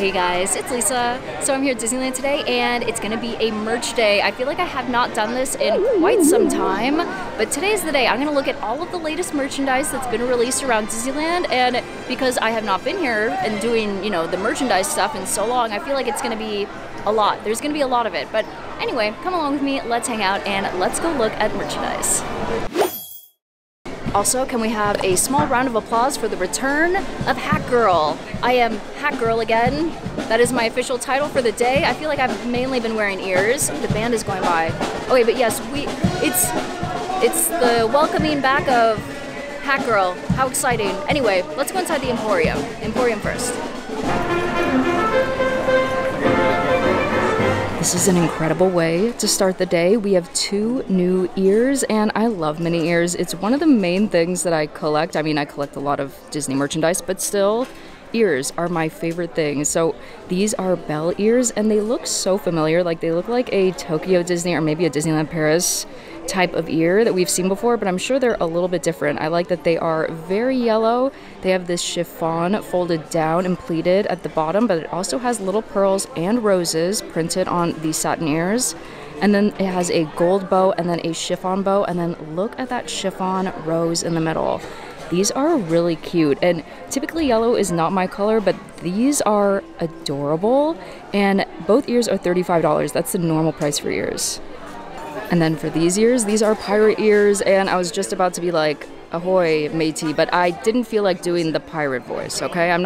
Hey guys, it's Lisa. So I'm here at Disneyland today and it's gonna be a merch day. I feel like I have not done this in quite some time, but today's the day. I'm gonna look at all of the latest merchandise that's been released around Disneyland, and because I have not been here and doing, you know, the merchandise stuff in so long, I feel like it's gonna be a lot. There's gonna be a lot of it. But anyway, come along with me, let's hang out and let's go look at merchandise. Also, can we have a small round of applause for the return of Hat Girl? I am Hat Girl again. That is my official title for the day. I feel like I've mainly been wearing ears. The band is going by. Okay, but yes, it's the welcoming back of Hat Girl. How exciting. Anyway, let's go inside the Emporium. Emporium first. This is an incredible way to start the day. We have two new ears, and I love mini ears. It's one of the main things that I collect. I mean, I collect a lot of Disney merchandise, but still, ears are my favorite thing. So these are bell ears, and they look so familiar. Like, they look like a Tokyo Disney or maybe a Disneyland Paris type of ear that we've seen before, but I'm sure they're a little bit different. I like that they are very yellow. They have this chiffon folded down and pleated at the bottom, but it also has little pearls and roses printed on the satin ears. And then it has a gold bow and then a chiffon bow, and then look at that chiffon rose in the middle. These are really cute, and typically yellow is not my color, but these are adorable, and both ears are $35. That's the normal price for ears. And then for these ears, these are pirate ears, and I was just about to be like, ahoy, matey, but I didn't feel like doing the pirate voice, okay? I'm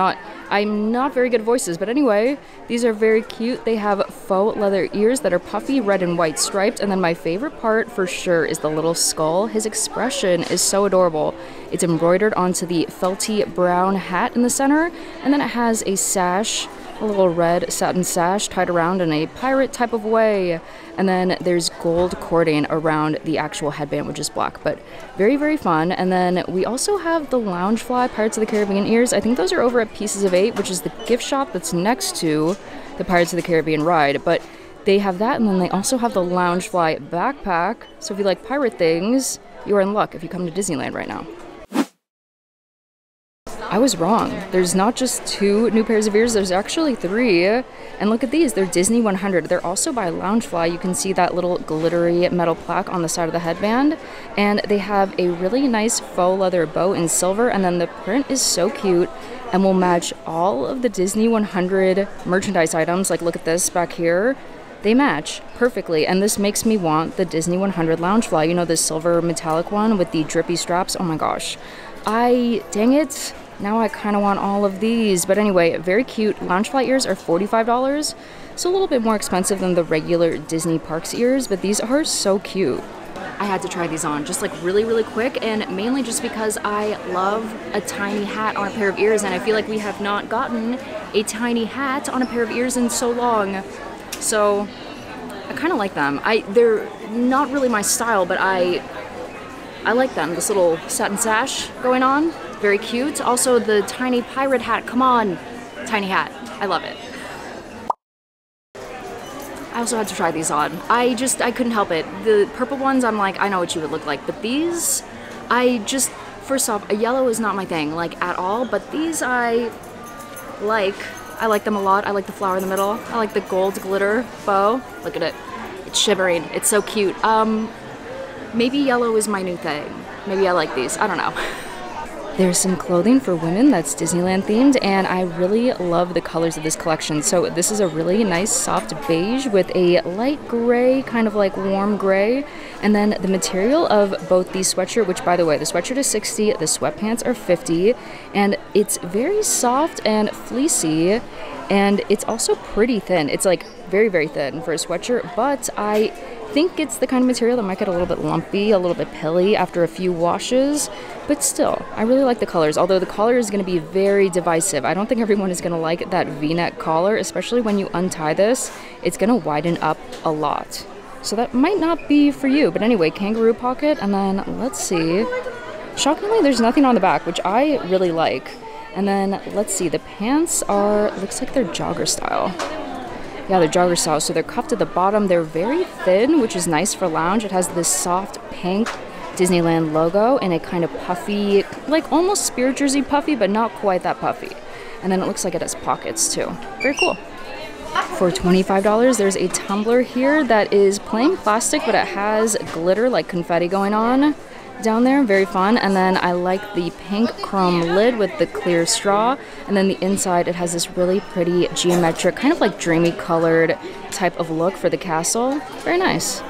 not very good at voices, but anyway, these are very cute. They have faux leather ears that are puffy, red and white striped, and then my favorite part for sure is the little skull. His expression is so adorable. It's embroidered onto the felty brown hat in the center, and then it has a sash, a little red satin sash tied around in a pirate type of way. And then there's gold cording around the actual headband, which is black, but very, very fun. And then we also have the Loungefly Pirates of the Caribbean ears. I think those are over at Pieces of 8, which is the gift shop that's next to the Pirates of the Caribbean ride, but they have that. And then they also have the Loungefly backpack. So if you like pirate things, you're in luck if you come to Disneyland right now. I was wrong. There's not just two new pairs of ears, there's actually three. And look at these, they're Disney 100. They're also by Loungefly. You can see that little glittery metal plaque on the side of the headband. And they have a really nice faux leather bow in silver, and then the print is so cute and will match all of the Disney 100 merchandise items. Like, look at this back here. They match perfectly, and this makes me want the Disney 100 Loungefly. You know, the silver metallic one with the drippy straps? Oh my gosh. Dang it. Now I kind of want all of these, but anyway, very cute. Loungefly ears are $45, so a little bit more expensive than the regular Disney Parks ears, but these are so cute. I had to try these on just like really, really quick, and mainly just because I love a tiny hat on a pair of ears, and I feel like we have not gotten a tiny hat on a pair of ears in so long, so I kind of like them. They're not really my style, but I like them. This little satin sash going on. Very cute. Also the tiny pirate hat. Come on, tiny hat. I love it. I also had to try these on. I couldn't help it. The purple ones, I'm like, I know what you would look like, but these, first off, yellow is not my thing, like, at all, but these I like them a lot. I like the flower in the middle. I like the gold glitter bow. Look at it. It's shimmering. It's so cute. Maybe yellow is my new thing. Maybe I like these. I don't know. There's some clothing for women that's Disneyland themed, and I really love the colors of this collection. So this is a really nice soft beige with a light gray, kind of like warm gray. And then the material of both the sweatshirt, which by the way, the sweatshirt is $60, the sweatpants are $50, and it's very soft and fleecy, and it's also pretty thin. It's like very, very thin for a sweatshirt, but I think it's the kind of material that might get a little bit lumpy, a little bit pilly after a few washes, but still, I really like the colors, although the collar is going to be very divisive. I don't think everyone is going to like that V-neck collar, especially when you untie this. It's going to widen up a lot, so that might not be for you, but anyway, kangaroo pocket, and then let's see. Shockingly, there's nothing on the back, which I really like, and then let's see, the pants are, looks like they're jogger style. Yeah, they're jogger style, so they're cuffed at the bottom. They're very thin, which is nice for lounge. It has this soft pink Disneyland logo and a kind of puffy, like almost Spirit Jersey puffy, but not quite that puffy. and then it looks like it has pockets too. Very cool. For $25, there's a tumbler here that is plain plastic, but it has glitter like confetti going on down there. Very fun. And then I like the pink chrome lid with the clear straw. And then the inside, it has this really pretty geometric, kind of like dreamy colored type of look for the castle. Very nice.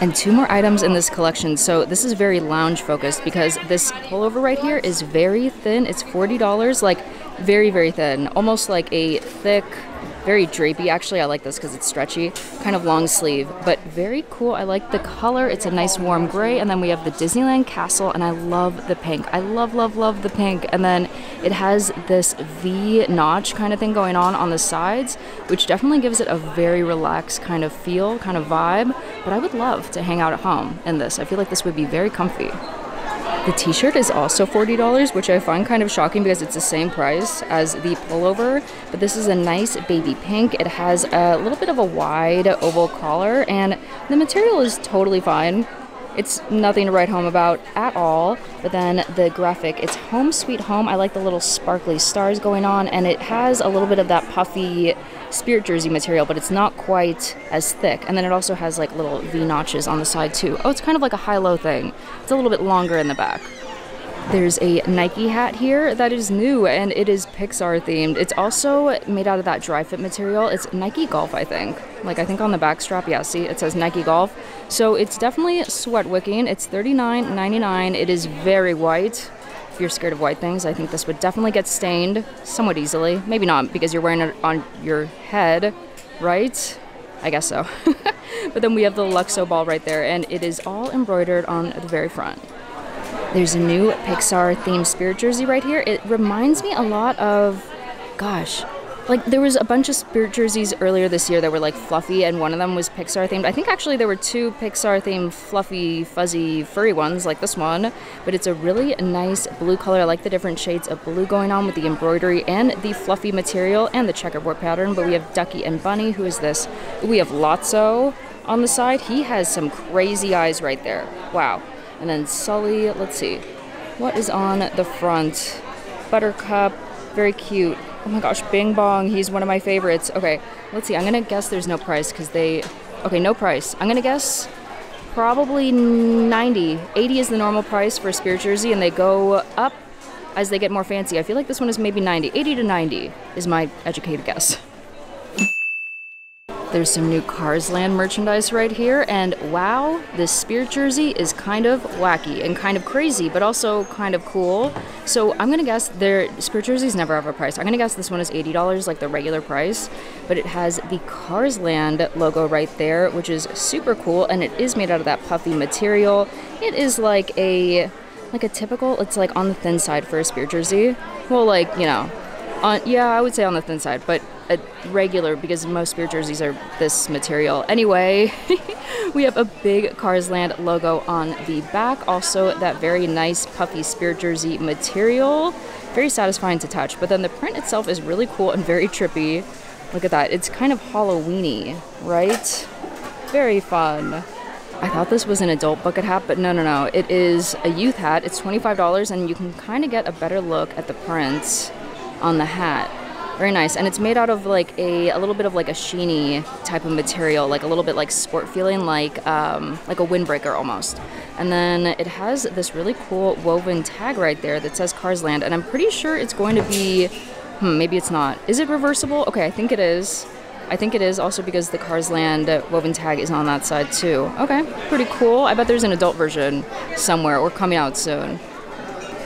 And two more items in this collection. So this is very lounge focused because this pullover right here is very thin. It's $40, like very, very thin, almost like a thick, very drapey. Actually, I like this because it's stretchy, kind of long sleeve, but very cool. I like the color. It's a nice warm gray. And then we have the Disneyland castle, and I love the pink. I love, love, love the pink. And then it has this V notch kind of thing going on the sides, which definitely gives it a very relaxed kind of feel, kind of vibe. But I would love to hang out at home in this. I feel like this would be very comfy. The t-shirt is also $40, which I find kind of shocking because it's the same price as the pullover, but this is a nice baby pink. It has a little bit of a wide oval collar, and the material is totally fine. It's nothing to write home about at all, but then the graphic, it's Home Sweet Home. I like the little sparkly stars going on, and it has a little bit of that puffy Spirit jersey material, but it's not quite as thick. And then it also has like little V notches on the side too. Oh, it's kind of like a high-low thing. It's a little bit longer in the back. There's a Nike hat here that is new, and it is Pixar themed. It's also made out of that dry fit material. It's Nike Golf, I think. Like, I think on the back strap, yeah, see, it says Nike Golf. So it's definitely sweat wicking. It's $39.99. It is very white. If you're scared of white things, I think this would definitely get stained somewhat easily. Maybe not, because you're wearing it on your head, right? I guess so. But then we have the Luxo ball right there, and it is all embroidered on the very front. There's a new Pixar themed Spirit jersey right here. It reminds me a lot of, gosh, like there was a bunch of Spirit jerseys earlier this year that were like fluffy, and one of them was Pixar themed. I think actually there were two Pixar themed fluffy, fuzzy, furry ones like this one, but it's a really nice blue color. I like the different shades of blue going on with the embroidery and the fluffy material and the checkerboard pattern. But we have Ducky and Bunny. Who is this? We have Lotso on the side. He has some crazy eyes right there. Wow. And then Sully, let's see, what is on the front? Buttercup, very cute. Oh my gosh, Bing Bong, he's one of my favorites. Okay, let's see, I'm gonna guess there's no price because they, okay, no price. I'm gonna guess probably 90. 80 is the normal price for a Spirit jersey, and they go up as they get more fancy. I feel like this one is maybe 90. 80 to 90 is my educated guess. There's some new Cars Land merchandise right here, and wow, this Spirit jersey is kind of wacky and kind of crazy, but also kind of cool. So I'm gonna guess their Spirit jerseys never have a price. I'm gonna guess this one is $80, like the regular price, but it has the Cars Land logo right there, which is super cool, and it is made out of that puffy material. It is like a typical, it's like on the thin side for a Spirit jersey. Well, like, you know, yeah, I would say on the thin side, but a regular, because most Spirit jerseys are this material. Anyway, we have a big Cars Land logo on the back. Also, that very nice puffy Spirit jersey material. Very satisfying to touch. But then the print itself is really cool and very trippy. Look at that. It's kind of Halloween-y, right? Very fun. I thought this was an adult bucket hat, but no, no, no. It is a youth hat. It's $25, and you can kind of get a better look at the prints on the hat. Very nice, and it's made out of like a little bit of like a sheeny type of material, like a little bit like sport feeling, like a windbreaker almost. And then it has this really cool woven tag right there that says Cars Land, and I'm pretty sure it's going to be, maybe it's not. Is it reversible? Okay, I think it is. I think it is also because the Cars Land woven tag is on that side too. Okay, pretty cool. I bet there's an adult version somewhere or coming out soon.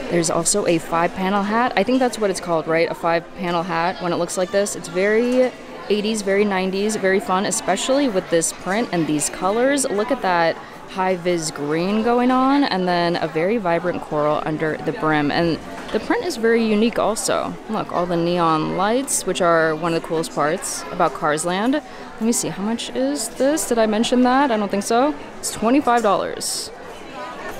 There's also a 5-panel hat. I think that's what it's called, right? A 5-panel hat when it looks like this. It's very 80s, very 90s, very fun, especially with this print and these colors. Look at that high-vis green going on, and then a very vibrant coral under the brim. And the print is very unique also. Look, all the neon lights, which are one of the coolest parts about Cars Land. Let me see, how much is this? Did I mention that? I don't think so. It's $25.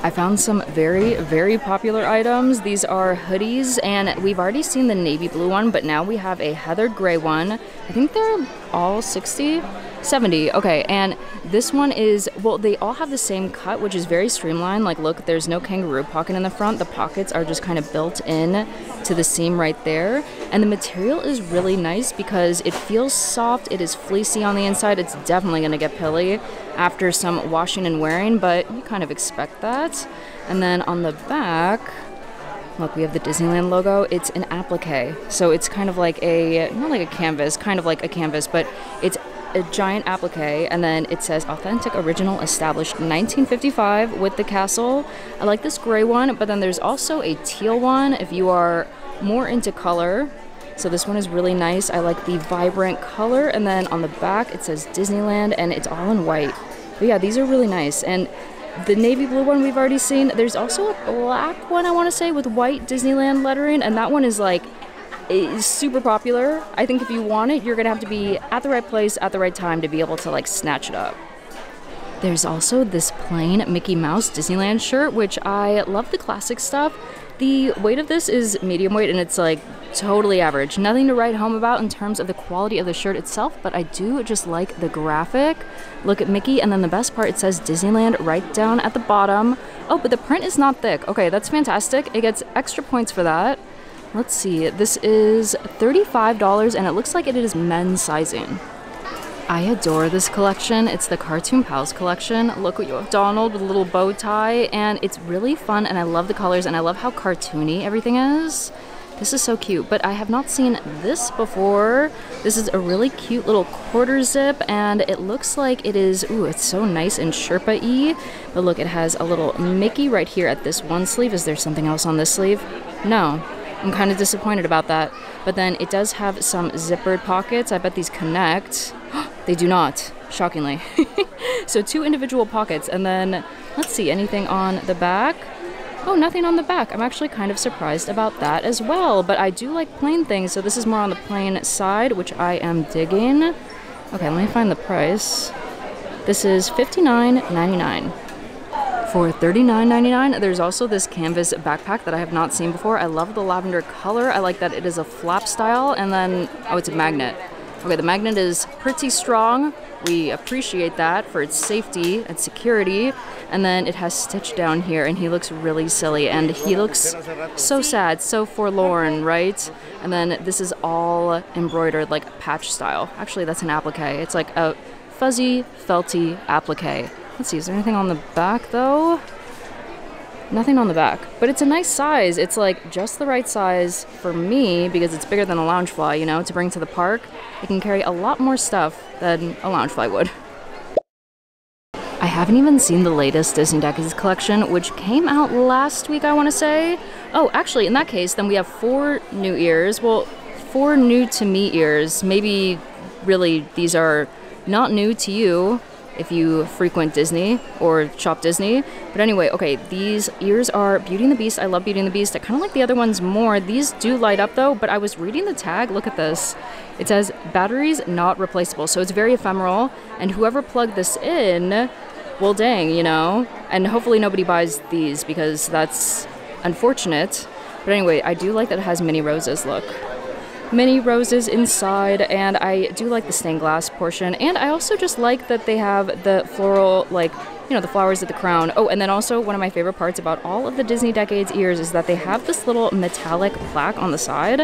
I found some very, very popular items. These are hoodies, and we've already seen the navy blue one, but now we have a heather gray one. I think they're all 60, 70, okay. And this one is, well, they all have the same cut, which is very streamlined. Like, look, there's no kangaroo pocket in the front. The pockets are just kind of built in to the seam right there. And the material is really nice because it feels soft, it is fleecy on the inside. It's definitely gonna get pilly after some washing and wearing, but you kind of expect that. And then on the back, look, we have the Disneyland logo. It's an applique. So it's kind of like a, not like a canvas, kind of like a canvas, but it's a giant applique, and then it says authentic original established 1955 with the castle. I like this gray one, but then there's also a teal one if you are more into color. So this one is really nice. I like the vibrant color, and then on the back it says Disneyland and it's all in white. But yeah, these are really nice. And the navy blue one we've already seen. There's also a black one, I want to say, with white Disneyland lettering, and that one is like, it's super popular. I think if you want it, you're gonna have to be at the right place at the right time to be able to like snatch it up. There's also this plain Mickey Mouse Disneyland shirt, which I love the classic stuff. The weight of this is medium weight and it's like totally average. Nothing to write home about in terms of the quality of the shirt itself, but I do just like the graphic. Look at Mickey, and then the best part, it says Disneyland right down at the bottom. Oh, but the print is not thick. Okay, that's fantastic. It gets extra points for that. Let's see, this is $35 and it looks like it is men's sizing. I adore this collection. It's the Cartoon Pals collection. Look at you, Donald with a little bow tie, and it's really fun and I love the colors and I love how cartoony everything is. This is so cute, but I have not seen this before. This is a really cute little quarter zip and it looks like it is, ooh, it's so nice and Sherpa-y. But look, it has a little Mickey right here at this one sleeve. Is there something else on this sleeve? No. I'm kind of disappointed about that, but then it does have some zippered pockets. I bet these connect. They do not, shockingly. So two individual pockets, and then let's see, anything on the back? Oh, nothing on the back. I'm actually kind of surprised about that as well, but I do like plain things, so this is more on the plain side, which I am digging. Okay, let me find the price. This is $59.99. For $39.99, there's also this canvas backpack that I have not seen before. I love the lavender color. I like that it is a flap style, and then, oh, it's a magnet. Okay, the magnet is pretty strong. We appreciate that for its safety and security. And then it has Stitch down here, and he looks really silly, and he looks so sad, so forlorn, right? And then this is all embroidered, like patch style. Actually, that's an applique. It's like a fuzzy, felty applique. Let's see, is there anything on the back though? Nothing on the back, but it's a nice size. It's like just the right size for me because it's bigger than a Loungefly, you know, to bring to the park. It can carry a lot more stuff than a Loungefly would. I haven't even seen the latest Disney Decades Collection, which came out last week, I want to say. Oh, actually, in that case, then we have four new ears. Well, four new to me ears. Maybe really these are not new to you if you frequent Disney or shop Disney. But anyway, okay, these ears are Beauty and the Beast. I love Beauty and the Beast. I kind of like the other ones more. These do light up though, but I was reading the tag. Look at this. It says, batteries not replaceable. So it's very ephemeral, and whoever plugged this in, well dang, you know? And hopefully nobody buys these because that's unfortunate. But anyway, I do like that it has mini roses, look. Mini roses inside, and I do like the stained glass portion, and I also just like that they have the floral, like, you know, the flowers at the crown. Oh, and then also one of my favorite parts about all of the Disney Decades ears is that they have this little metallic plaque on the side.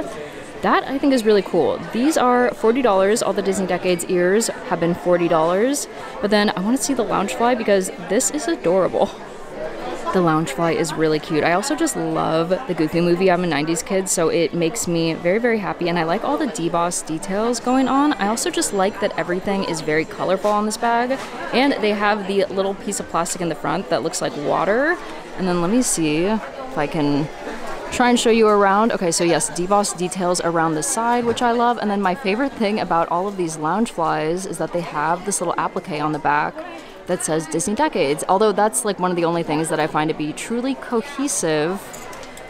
That I think is really cool. These are $40. All the Disney Decades ears have been $40, but then I want to see the Loungefly because this is adorable. The Loungefly is really cute. I also just love the Goofy movie. I'm a 90s kid, so it makes me very, very happy, and I like all the DeBoss details going on. I also just like that everything is very colorful on this bag, and they have the little piece of plastic in the front that looks like water. And then let me see if I can try and show you around. Okay, so yes, DeBoss details around the side, which I love. And then my favorite thing about all of these Loungeflies is that they have this little applique on the back that says Disney Decades, although that's like one of the only things that I find to be truly cohesive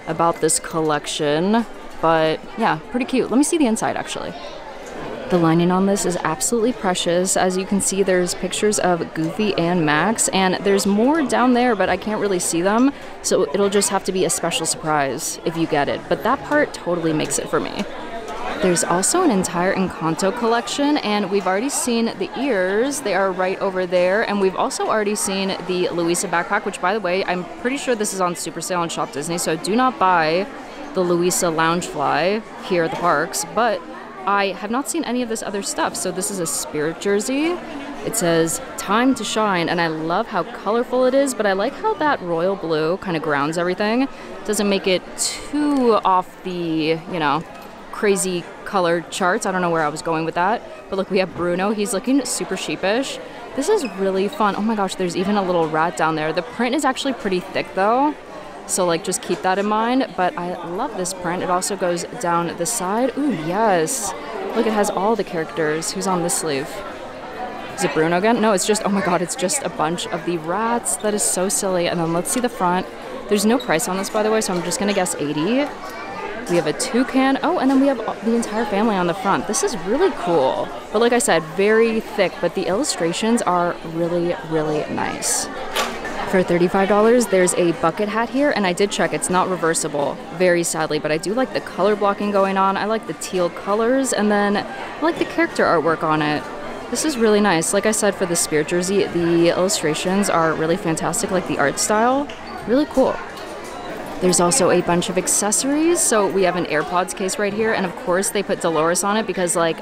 about this collection. But yeah, pretty cute. Let me see the inside actually. The lining on this is absolutely precious. As you can see, there's pictures of Goofy and Max, and there's more down there, but I can't really see them, so it'll just have to be a special surprise if you get it. But that part totally makes it for me. There's also an entire Encanto collection, and we've already seen the ears. They are right over there, and we've also already seen the Luisa backpack, which, by the way, I'm pretty sure this is on super sale on Shop Disney, so do not buy the Luisa Loungefly here at the parks, but I have not seen any of this other stuff. So this is a Spirit jersey. It says, "Time to Shine," and I love how colorful it is, but I like how that royal blue kind of grounds everything. Doesn't make it too off the, you know, crazy color charts. I don't know where I was going with that. But look, we have Bruno. He's looking super sheepish. This is really fun. Oh my gosh, there's even a little rat down there. The print is actually pretty thick though. So like, just keep that in mind. But I love this print. It also goes down the side. Ooh, yes. Look, it has all the characters. Who's on this sleeve? Is it Bruno again? No, it's just, oh my god, it's just a bunch of the rats. That is so silly. And then let's see the front. There's no price on this, by the way, so I'm just gonna guess 80. We have a toucan. Oh, and then we have the entire family on the front. This is really cool. But like I said, very thick, but the illustrations are really, really nice. For $35, there's a bucket hat here, and I did check, it's not reversible, very sadly, but I do like the color blocking going on. I like the teal colors, and then I like the character artwork on it. This is really nice. Like I said, for the Spirit jersey, the illustrations are really fantastic, like the art style. Really cool. There's also a bunch of accessories. So we have an AirPods case right here, and of course they put Dolores on it because, like,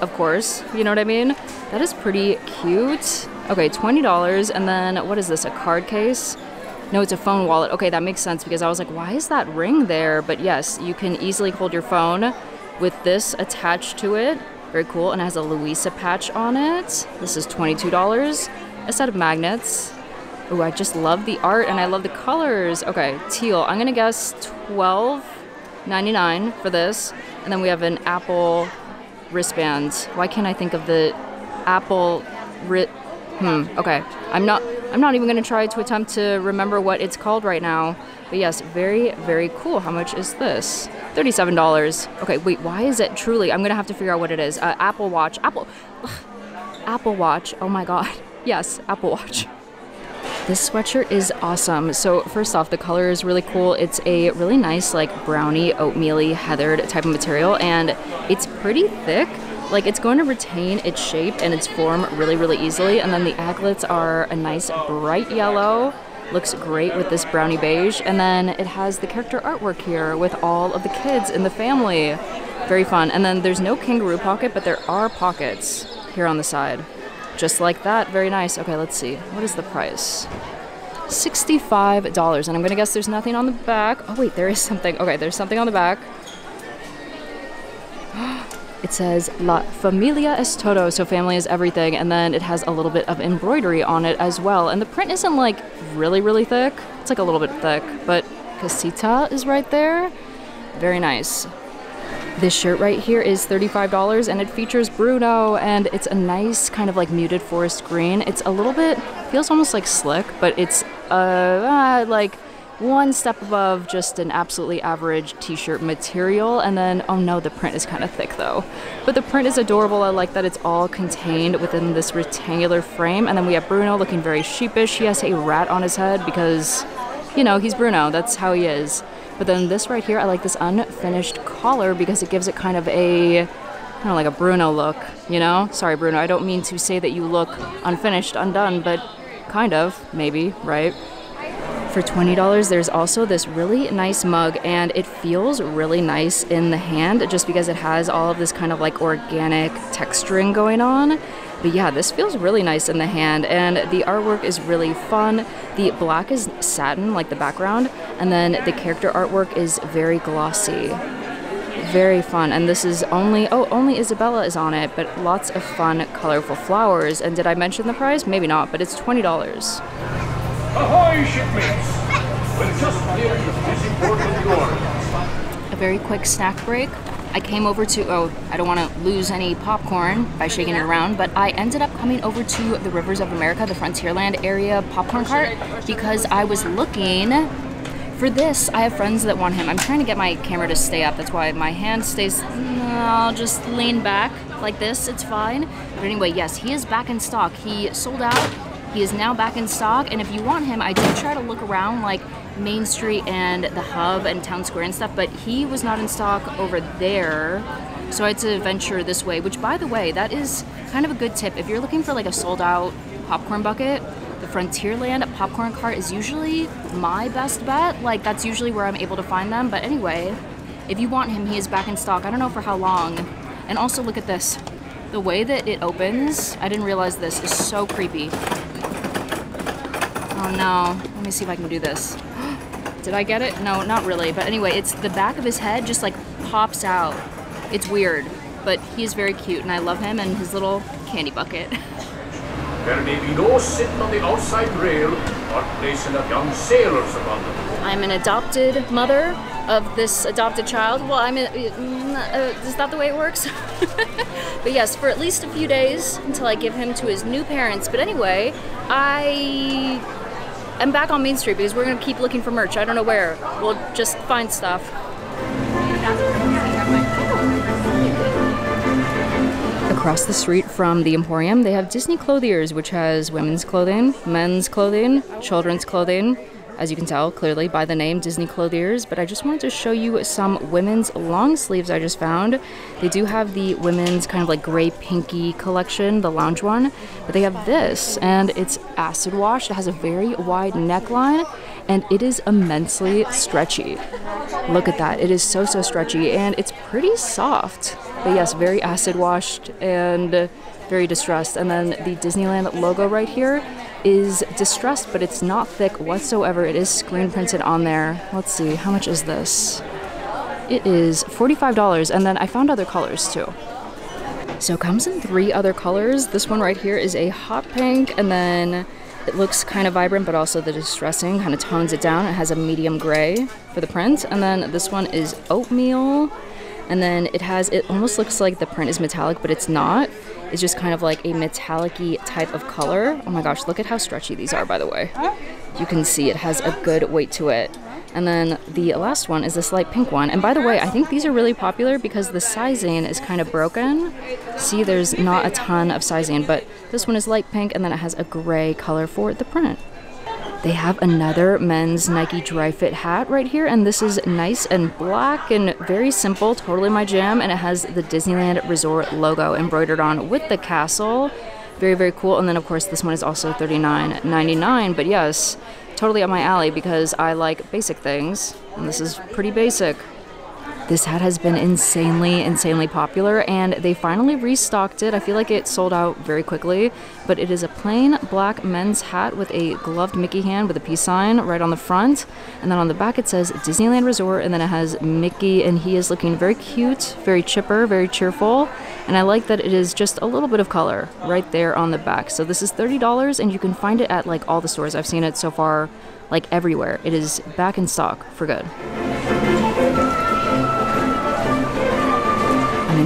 of course, you know what I mean? That is pretty cute. Okay, $20, and then what is this, a card case? No, it's a phone wallet. Okay, that makes sense because I was like, why is that ring there? But yes, you can easily hold your phone with this attached to it. Very cool, and it has a Luisa patch on it. This is $22. A set of magnets. Ooh, I just love the art and I love the colors. Okay, teal. I'm gonna guess $12.99 for this. And then we have an Apple wristband. Why can't I think of the Apple okay, I'm not even gonna try to attempt to remember what it's called right now. But yes, very, very cool. How much is this? $37. Okay, wait, why is it truly? I'm gonna have to figure out what it is. Apple Watch. Apple Watch. Oh my god. Yes, Apple Watch. This sweatshirt is awesome. So first off, the color is really cool. It's a really nice, like, brownie, oatmeal-y, heathered type of material, and it's pretty thick. Like, it's going to retain its shape and its form really, really easily. And then the aglets are a nice bright yellow. Looks great with this brownie beige. And then it has the character artwork here with all of the kids in the family. Very fun. And then there's no kangaroo pocket, but there are pockets here on the side. Just like that. Very nice. Okay, let's see. What is the price? $65. And I'm going to guess there's nothing on the back. Oh, wait, there is something. Okay, there's something on the back. It says, "La familia es todo," so family is everything, and then it has a little bit of embroidery on it as well. And the print isn't, like, really, really thick. It's, like, a little bit thick, but Casita is right there. Very nice. This shirt right here is $35, and it features Bruno, and it's a nice kind of, like, muted forest green. It's a little bit, feels almost like slick, but it's, like, one step above just an absolutely average t-shirt material. And then, oh no, the print is kind of thick though, but the print is adorable. I like that it's all contained within this rectangular frame. And then we have Bruno looking very sheepish. He has a rat on his head because, you know, he's Bruno, that's how he is. But then this right here, I like this unfinished collar because it gives it kind of a, kind of like a Bruno look, you know? Sorry, Bruno, I don't mean to say that you look unfinished, undone, but kind of, maybe, right? For $20, there's also this really nice mug, and it feels really nice in the hand just because it has all of this kind of like organic texturing going on. But yeah, this feels really nice in the hand, and the artwork is really fun. The black is satin, like the background, and then the character artwork is very glossy. Very fun. And this is only, oh, only Isabella is on it, but lots of fun, colorful flowers. And did I mention the price? Maybe not, but it's $20. Ahoy, shipmates! We're just nearing this important door. A very quick snack break. I came over to, oh, I don't want to lose any popcorn by shaking it around, but I ended up coming over to the Rivers of America, the Frontierland area popcorn cart, because I was looking for this. I have friends that want him. I'm trying to get my camera to stay up. That's why my hand stays, I'll just lean back like this. It's fine. But anyway, yes, he is back in stock. He sold out. He is now back in stock, and if you want him, I did try to look around like Main Street and the Hub and Town Square and stuff, but he was not in stock over there, so I had to venture this way, which, by the way, that is kind of a good tip. If you're looking for like a sold-out popcorn bucket, the Frontierland popcorn cart is usually my best bet. Like, that's usually where I'm able to find them, but anyway, If you want him, he is back in stock. I don't know for how long. And also look at this. The way that it opens, I didn't realize this, is so creepy. Oh no, let me see if I can do this. Did I get it? No, not really. But anyway, it's the back of his head just like pops out. It's weird, but he is very cute and I love him and his little candy bucket. There may be no sitting on the outside rail or placing of young sailors upon them. I'm an adopted mother of this adopted child. Well, I'm a, is that the way it works? But yes, for at least a few days until I give him to his new parents. But anyway, I am back on Main Street because we're gonna keep looking for merch. I don't know where. We'll just find stuff. Across the street from the Emporium, they have Disney Clothiers, which has women's clothing, men's clothing, children's clothing. As you can tell clearly by the name, Disney Clothiers. But I just wanted to show you some women's long sleeves I just found. They do have the women's kind of like gray pinky collection, the lounge one. But they have this, and it's acid washed. It has a very wide neckline, and it is immensely stretchy. Look at that. It is so, so stretchy, and it's pretty soft. But yes, very acid washed and very distressed. And then the Disneyland logo right here is distressed, but it's not thick whatsoever. It is screen printed on there. Let's see, how much is this? It is $45, and then I found other colors too. So it comes in 3 other colors. This one right here is a hot pink, and then it looks kind of vibrant, but also the distressing kind of tones it down. It has a medium gray for the print. And then this one is oatmeal. And then it has, it almost looks like the print is metallic, but it's not. It's just kind of like a metallic-y type of color. Oh my gosh, look at how stretchy these are, by the way. You can see it has a good weight to it. And then the last one is this light pink one. And by the way, I think these are really popular because the sizing is kind of broken. See, there's not a ton of sizing, but this one is light pink, and then it has a gray color for the print. They have another men's Nike dry fit hat right here, and this is nice and black and very simple, totally my jam, and it has the Disneyland Resort logo embroidered on with the castle. Very, very cool. And then of course this one is also $39.99, but yes, totally up my alley because I like basic things, and this is pretty basic. This hat has been insanely, insanely popular, and they finally restocked it. I feel like it sold out very quickly, but it is a plain black men's hat with a gloved Mickey hand with a peace sign right on the front. And then on the back it says Disneyland Resort, and then it has Mickey, and he is looking very cute, very chipper, very cheerful. And I like that it is just a little bit of color right there on the back. So this is $30, and you can find it at like all the stores. I've seen it so far, like everywhere. It is back in stock for good.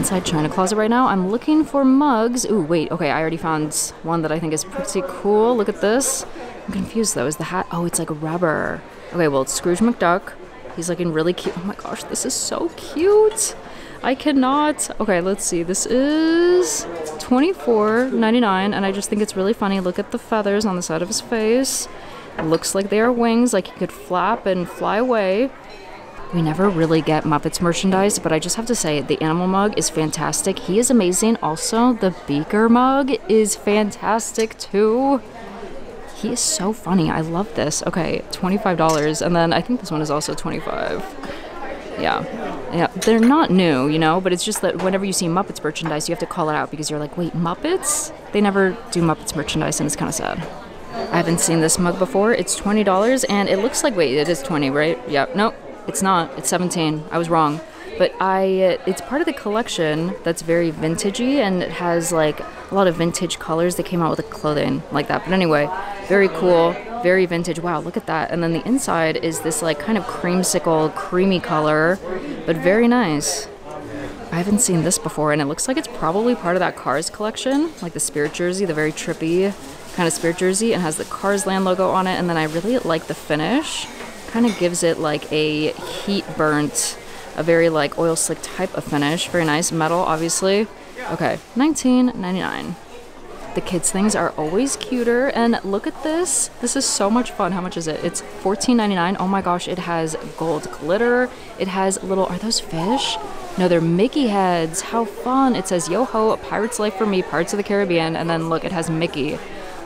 Inside China Closet right now. I'm looking for mugs. Ooh, wait, okay, I already found one that I think is pretty cool. Look at this. I'm confused though. Is the hat? Oh, it's like rubber. Okay, well, it's Scrooge McDuck. He's looking really cute. Oh my gosh, this is so cute. I cannot. Okay, let's see. This is $24.99, and I just think it's really funny. Look at the feathers on the side of his face. It looks like they are wings, like he could flap and fly away. We never really get Muppets merchandise, but I just have to say the Animal mug is fantastic. He is amazing. Also, the Beaker mug is fantastic too. He is so funny. I love this. Okay, $25, and then I think this one is also $25. Yeah, they're not new, you know, but it's just that whenever you see Muppets merchandise, you have to call it out because you're like, wait, Muppets? They never do Muppets merchandise, and it's kind of sad. I haven't seen this mug before. It's $20, and it looks like, wait, it is 20, right? Yeah, nope. It's not. It's 17. I was wrong. But it's part of the collection that's very vintagey, and it has like a lot of vintage colors that came out with the clothing like that. But anyway, very cool, very vintage. Wow, look at that. And then the inside is this like kind of creamsicle, creamy color, but very nice. I haven't seen this before, and it looks like it's probably part of that Cars collection, like the Spirit Jersey, the very trippy kind of Spirit Jersey, and has the Cars Land logo on it. And then I really like the finish. Kind of gives it like a heat burnt, a very like oil slick type of finish. Very nice metal, obviously. Okay, $19.99. The kids things are always cuter, and look at this. This is so much fun. How much is it? It's $14.99. Oh my gosh, it has gold glitter. It has little, are those fish? No, they're Mickey heads. How fun. It says, yo ho, a pirate's life for me, Pirates of the Caribbean. And then look, it has Mickey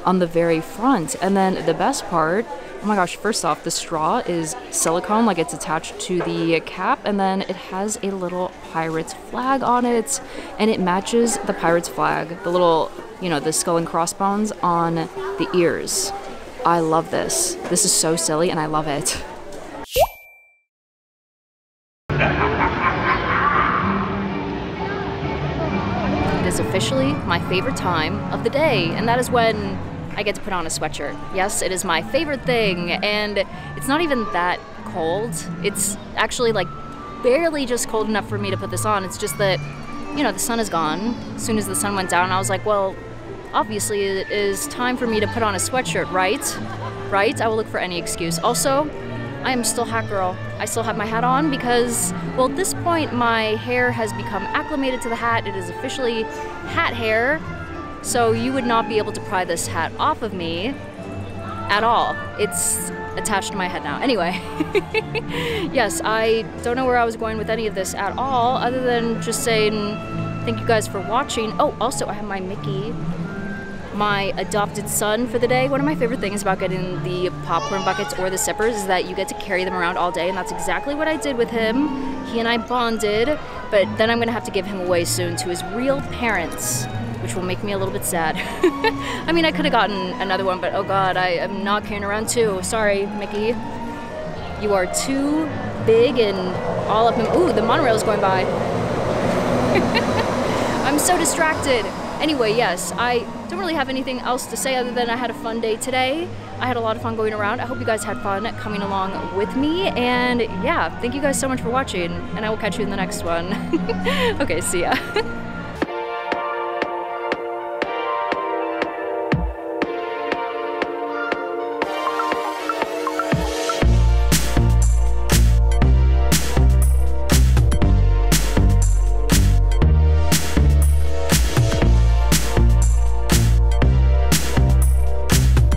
on the very front. And then the best part, oh my gosh, first off, the straw is silicone, like it's attached to the cap, and then it has a little pirate's flag on it, and it matches the pirate's flag, the little, you know, the skull and crossbones on the ears. I love this. This is so silly and I love it. It is officially my favorite time of the day, and that is when I get to put on a sweatshirt. Yes, it is my favorite thing, and it's not even that cold. It's actually like barely just cold enough for me to put this on. It's just that, you know, the sun is gone. As soon as the sun went down, I was like, well, obviously it is time for me to put on a sweatshirt, right? Right? I will look for any excuse. Also, I am still hot girl. I still have my hat on because, well, at this point, my hair has become acclimated to the hat. It is officially hat hair. So you would not be able to pry this hat off of me at all. It's attached to my head now. Anyway, yes, I don't know where I was going with any of this at all, other than just saying thank you guys for watching. Oh, also I have my Mickey, my adopted son for the day. One of my favorite things about getting the popcorn buckets or the zippers is that you get to carry them around all day, and that's exactly what I did with him. He and I bonded, but then I'm gonna have to give him away soon to his real parents, which will make me a little bit sad. I mean, I could have gotten another one, but oh God, I am not carrying around two. Sorry, Mickey. You are too big and all up in, ooh, the monorail is going by. I'm so distracted. Anyway, yes, I don't really have anything else to say other than I had a fun day today. I had a lot of fun going around. I hope you guys had fun coming along with me. And yeah, thank you guys so much for watching, and I will catch you in the next one. Okay, see ya.